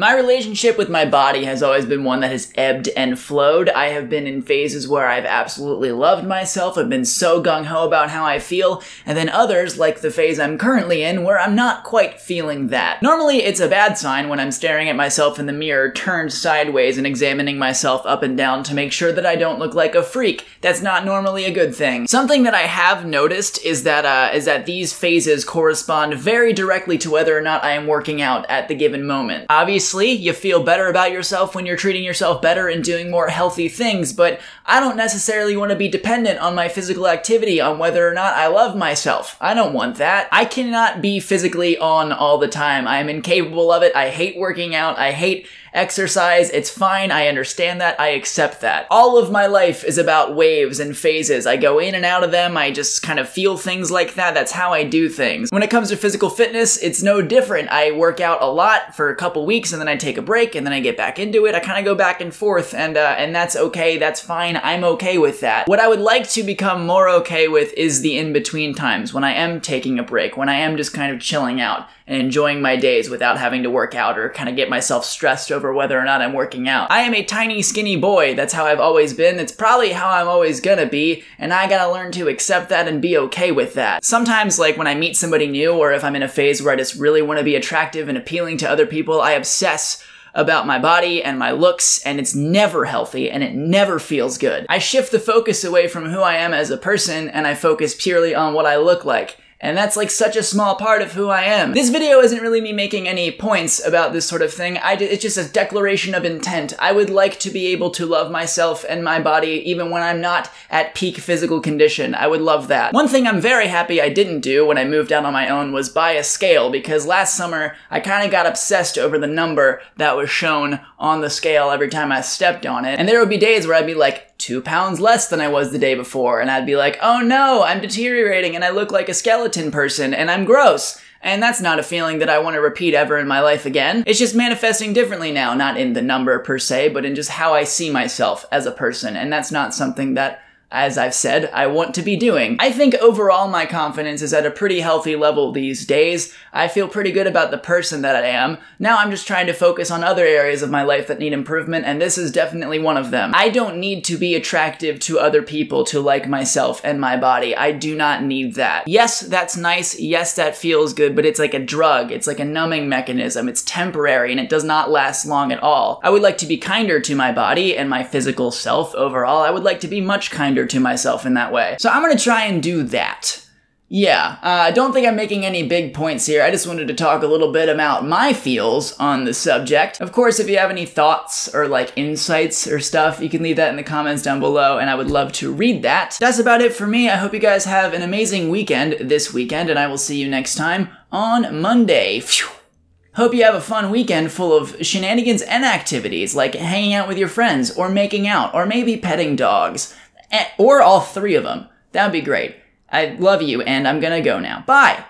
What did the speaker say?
My relationship with my body has always been one that has ebbed and flowed. I have been in phases where I've absolutely loved myself, I've been so gung-ho about how I feel, and then others, like the phase I'm currently in, where I'm not quite feeling that. Normally, it's a bad sign when I'm staring at myself in the mirror, turned sideways and examining myself up and down to make sure that I don't look like a freak. That's not normally a good thing. Something that I have noticed is that these phases correspond very directly to whether or not I am working out at the given moment. Obviously, you feel better about yourself when you're treating yourself better and doing more healthy things, but I don't necessarily want to be dependent on my physical activity on whether or not I love myself. I don't want that. I cannot be physically on all the time. I am incapable of it. I hate working out. I hate exercise. It's fine. I understand that. I accept that. All of my life is about waves and phases. I go in and out of them. I just kind of feel things like that. That's how I do things. When it comes to physical fitness, it's no different. I work out a lot for a couple weeks and then I take a break and then I get back into it. I kind of go back and forth and that's okay. That's fine. I'm okay with that. What I would like to become more okay with is the in-between times when I am taking a break, when I am just kind of chilling out and enjoying my days without having to work out or kind of get myself stressed over whether or not I'm working out. I am a tiny, skinny boy. That's how I've always been. That's probably how I'm always gonna be, and I gotta learn to accept that and be okay with that. Sometimes, like when I meet somebody new or if I'm in a phase where I just really want to be attractive and appealing to other people, I obsess about my body and my looks, and it's never healthy and it never feels good. I shift the focus away from who I am as a person and I focus purely on what I look like. And that's like such a small part of who I am. This video isn't really me making any points about this sort of thing. It's just a declaration of intent. I would like to be able to love myself and my body even when I'm not at peak physical condition. I would love that. One thing I'm very happy I didn't do when I moved out on my own was buy a scale, because last summer I kind of got obsessed over the number that was shown on the scale every time I stepped on it. And there would be days where I'd be like, 2 pounds less than I was the day before. And I'd be like, oh no, I'm deteriorating and I look like a skeleton person and I'm gross. And that's not a feeling that I want to repeat ever in my life again. It's just manifesting differently now, not in the number per se, but in just how I see myself as a person. And that's not something that, as I've said, I want to be doing. I think overall my confidence is at a pretty healthy level these days. I feel pretty good about the person that I am. Now I'm just trying to focus on other areas of my life that need improvement, and this is definitely one of them. I don't need to be attractive to other people to like myself and my body. I do not need that. Yes, that's nice. Yes, that feels good, but it's like a drug. It's like a numbing mechanism. It's temporary, and it does not last long at all. I would like to be kinder to my body and my physical self overall. I would like to be much kinder to myself in that way. So I'm gonna try and do that. Yeah, I don't think I'm making any big points here. I just wanted to talk a little bit about my feels on the subject. Of course, if you have any thoughts or like insights or stuff, you can leave that in the comments down below and I would love to read that. That's about it for me. I hope you guys have an amazing weekend this weekend and I will see you next time on Monday. Phew. Hope you have a fun weekend full of shenanigans and activities like hanging out with your friends or making out or maybe petting dogs. Or all three of them. That'd be great. I love you, and I'm gonna go now. Bye!